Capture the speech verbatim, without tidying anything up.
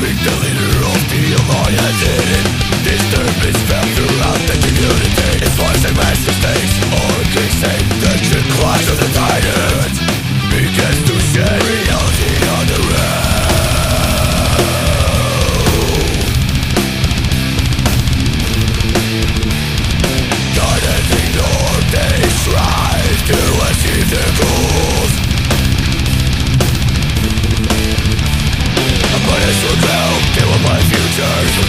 becoming the leader of the alliance. Hidden disturbance felt throughout the community. Its lives and mass mistakes are increasing. The true clash of the titans begins to shed reality on the road. Titans ignore, they strive to achieve their goals. But it's rebel, kill my future.